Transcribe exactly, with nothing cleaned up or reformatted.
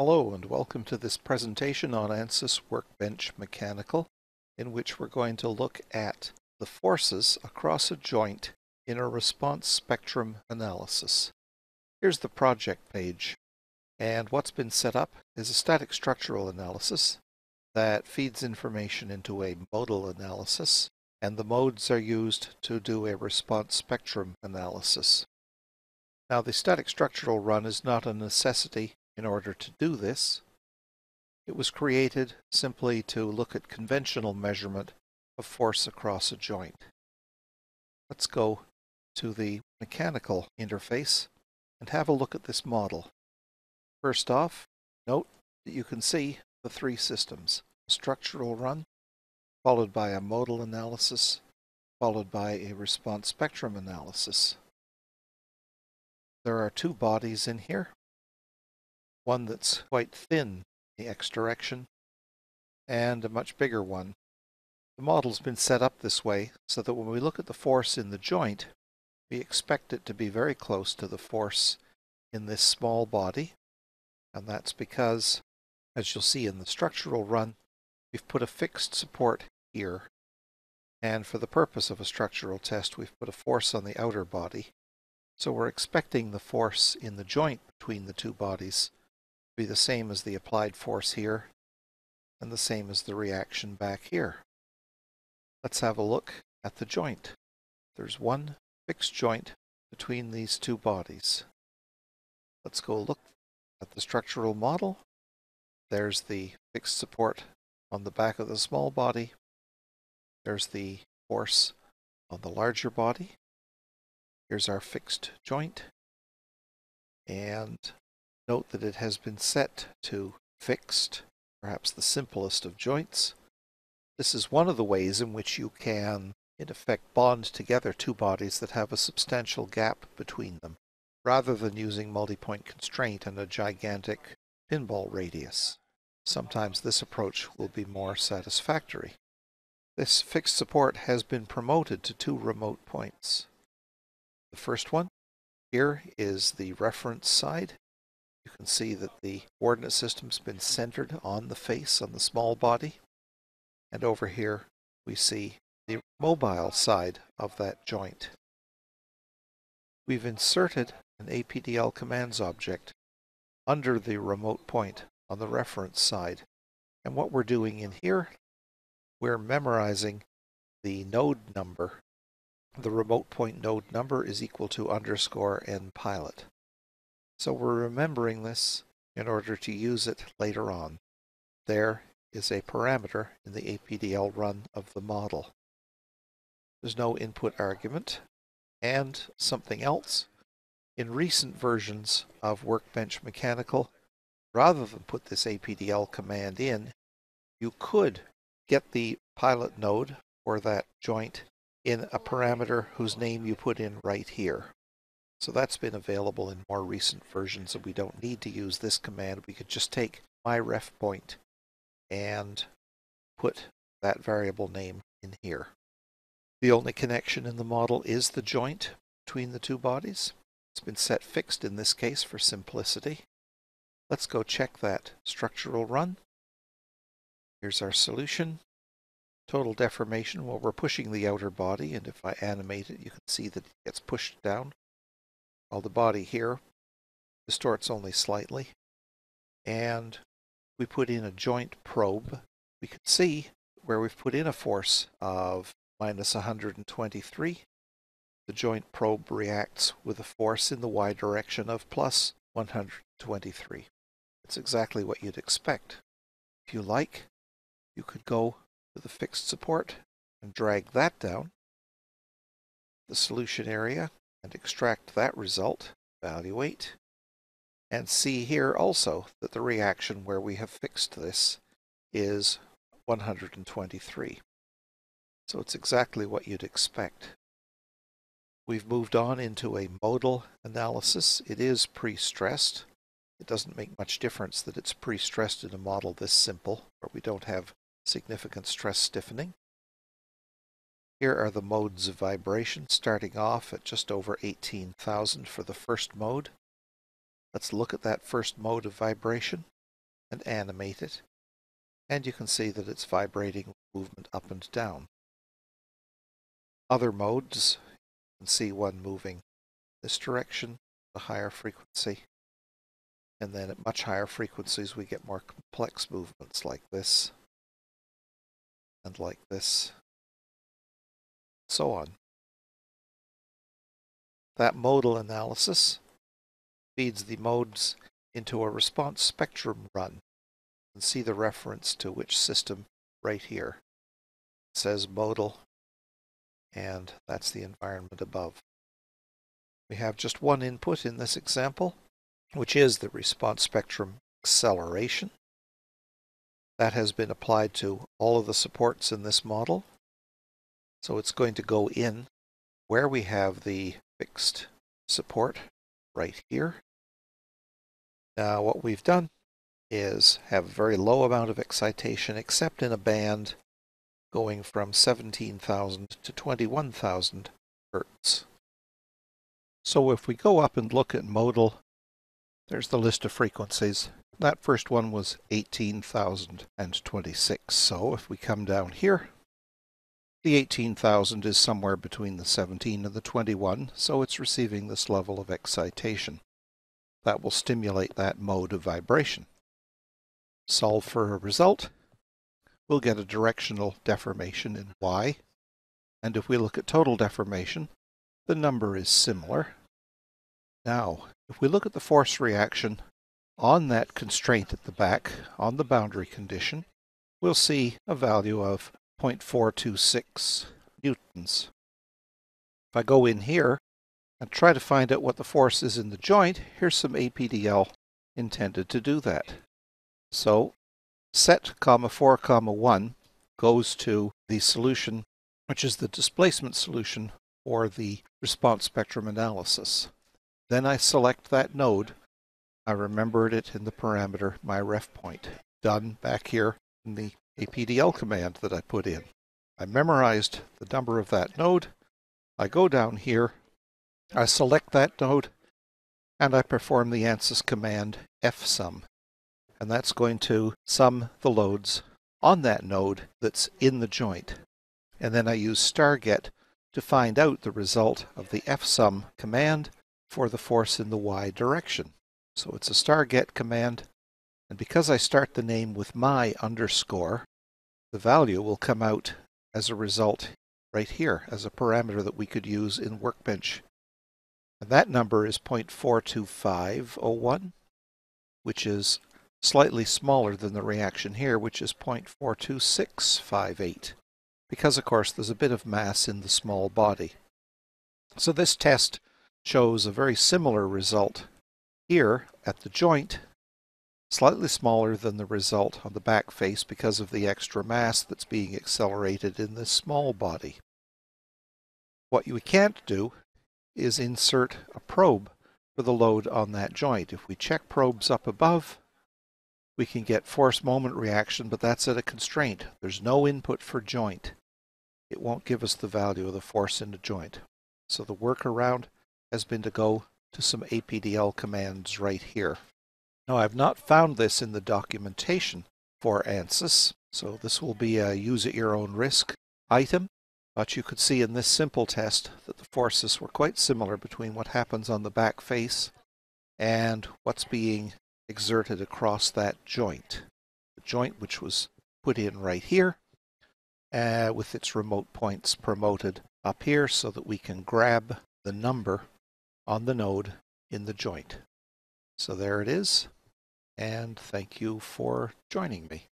Hello and welcome to this presentation on ANSYS Workbench Mechanical, in which we're going to look at the forces across a joint in a response spectrum analysis. Here's the project page, and what's been set up is a static structural analysis that feeds information into a modal analysis, and the modes are used to do a response spectrum analysis. Now, the static structural run is not a necessity. In order to do this, it was created simply to look at conventional measurement of force across a joint. Let's go to the mechanical interface and have a look at this model. First off, note that you can see the three systems: a structural run, followed by a modal analysis, followed by a response spectrum analysis. There are two bodies in here. One that's quite thin in the x direction, and a much bigger one. The model's been set up this way so that when we look at the force in the joint, we expect it to be very close to the force in this small body, and that's because, as you'll see in the structural run, we've put a fixed support here, and for the purpose of a structural test, we've put a force on the outer body. So we're expecting the force in the joint between the two bodies be the same as the applied force here and the same as the reaction back here. Let's have a look at the joint. There's one fixed joint between these two bodies. Let's go look at the structural model. There's the fixed support on the back of the small body. There's the force on the larger body. Here's our fixed joint, and note that it has been set to fixed, perhaps the simplest of joints. This is one of the ways in which you can, in effect, bond together two bodies that have a substantial gap between them, rather than using multipoint constraint and a gigantic pinball radius. Sometimes this approach will be more satisfactory. This fixed support has been promoted to two remote points. The first one here is the reference side. You can see that the coordinate system's been centered on the face, on the small body. And over here we see the mobile side of that joint. We've inserted an A P D L commands object under the remote point on the reference side. And what we're doing in here, we're memorizing the node number. The remote point node number is equal to underscore npilot. So we're remembering this in order to use it later on. There is a parameter in the A P D L run of the model. There's no input argument. And something else, in recent versions of Workbench Mechanical, rather than put this A P D L command in, you could get the pilot node for that joint in a parameter whose name you put in right here. So that's been available in more recent versions, and we don't need to use this command. We could just take my ref point and put that variable name in here. The only connection in the model is the joint between the two bodies. It's been set fixed in this case for simplicity. Let's go check that structural run. Here's our solution. Total deformation, well, we're pushing the outer body, and if I animate it, you can see that it gets pushed down, while the body here distorts only slightly. And we put in a joint probe. We can see where we've put in a force of minus one hundred twenty-three. The joint probe reacts with a force in the y direction of plus one hundred twenty-three. It's exactly what you'd expect. If you like, you could go to the fixed support and drag that down the solution area and extract that result, evaluate, and see here also that the reaction where we have fixed this is one hundred twenty-three. So it's exactly what you'd expect. We've moved on into a modal analysis. It is pre-stressed. It doesn't make much difference that it's pre-stressed in a model this simple, where we don't have significant stress stiffening. Here are the modes of vibration, starting off at just over eighteen thousand for the first mode. Let's look at that first mode of vibration. and animate it, and you can see that it's vibrating with movement up and down. Other modes, you can see one moving this direction, the higher frequency, and then at much higher frequencies we get more complex movements like this, and like this, so on. That modal analysis feeds the modes into a response spectrum run. You can see the reference to which system right here. It says modal, and that's the environment above. We have just one input in this example, which is the response spectrum acceleration. That has been applied to all of the supports in this model. So it's going to go in where we have the fixed support right here. Now what we've done is have a very low amount of excitation, except in a band going from seventeen thousand to twenty-one thousand hertz. So if we go up and look at modal, there's the list of frequencies. That first one was eighteen thousand twenty-six. So if we come down here, the eighteen thousand is somewhere between the seventeen and the twenty-one, so it's receiving this level of excitation. That will stimulate that mode of vibration. Solve for a result. We'll get a directional deformation in Y. And if we look at total deformation, the number is similar. Now, if we look at the force reaction on that constraint at the back, on the boundary condition, we'll see a value of zero point four two six newtons. If I go in here and try to find out what the force is in the joint, here's some A P D L intended to do that. So set comma four comma one goes to the solution, which is the displacement solution or the response spectrum analysis. Then I select that node. I remembered it in the parameter my ref point. Done back here in the A P D L command that I put in. I memorized the number of that node. I go down here, I select that node, and I perform the ANSYS command fsum. And that's going to sum the loads on that node that's in the joint. And then I use starget to find out the result of the fsum command for the force in the Y direction. So it's a starget command, and because I start the name with my underscore, the value will come out as a result right here as a parameter that we could use in Workbench. And that number is zero point four two five zero one, which is slightly smaller than the reaction here, which is zero point four two six five eight, because of course there's a bit of mass in the small body. So this test shows a very similar result here at the joint, slightly smaller than the result on the back face because of the extra mass that's being accelerated in this small body. What you can't do is insert a probe for the load on that joint. If we check probes up above, we can get force moment reaction, but that's at a constraint. There's no input for joint. It won't give us the value of the force in the joint. So the workaround has been to go to some A P D L commands right here. Now, I've not found this in the documentation for ANSYS, so this will be a use at your own risk item, but you could see in this simple test that the forces were quite similar between what happens on the back face and what's being exerted across that joint. The joint which was put in right here, uh, with its remote points promoted up here so that we can grab the number on the node in the joint. So there it is, and thank you for joining me.